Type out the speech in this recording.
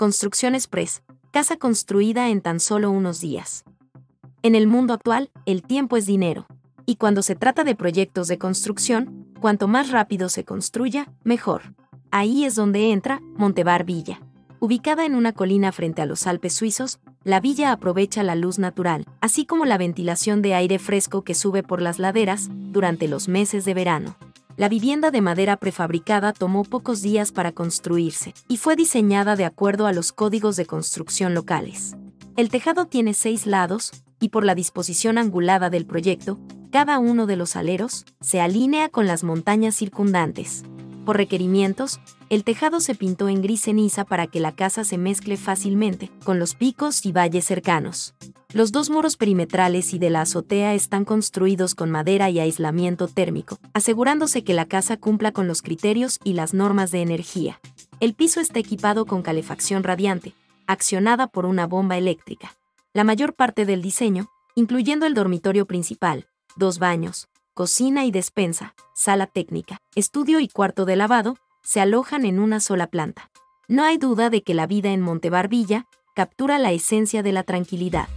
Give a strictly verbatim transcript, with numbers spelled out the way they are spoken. Construcción Express, casa construida en tan solo unos días. En el mundo actual, el tiempo es dinero, y cuando se trata de proyectos de construcción, cuanto más rápido se construya, mejor. Ahí es donde entra Montebar Villa. Ubicada en una colina frente a los Alpes suizos, la villa aprovecha la luz natural, así como la ventilación de aire fresco que sube por las laderas durante los meses de verano. La vivienda de madera prefabricada tomó pocos días para construirse y fue diseñada de acuerdo a los códigos de construcción locales. El tejado tiene seis lados y por la disposición angulada del proyecto, cada uno de los aleros se alinea con las montañas circundantes. Por requerimientos, el tejado se pintó en gris ceniza para que la casa se mezcle fácilmente con los picos y valles cercanos. Los dos muros perimetrales y de la azotea están construidos con madera y aislamiento térmico, asegurándose que la casa cumpla con los criterios y las normas de energía. El piso está equipado con calefacción radiante, accionada por una bomba eléctrica. La mayor parte del diseño, incluyendo el dormitorio principal, dos baños, cocina y despensa, sala técnica, estudio y cuarto de lavado, se alojan en una sola planta. No hay duda de que la vida en Montebar Villa captura la esencia de la tranquilidad.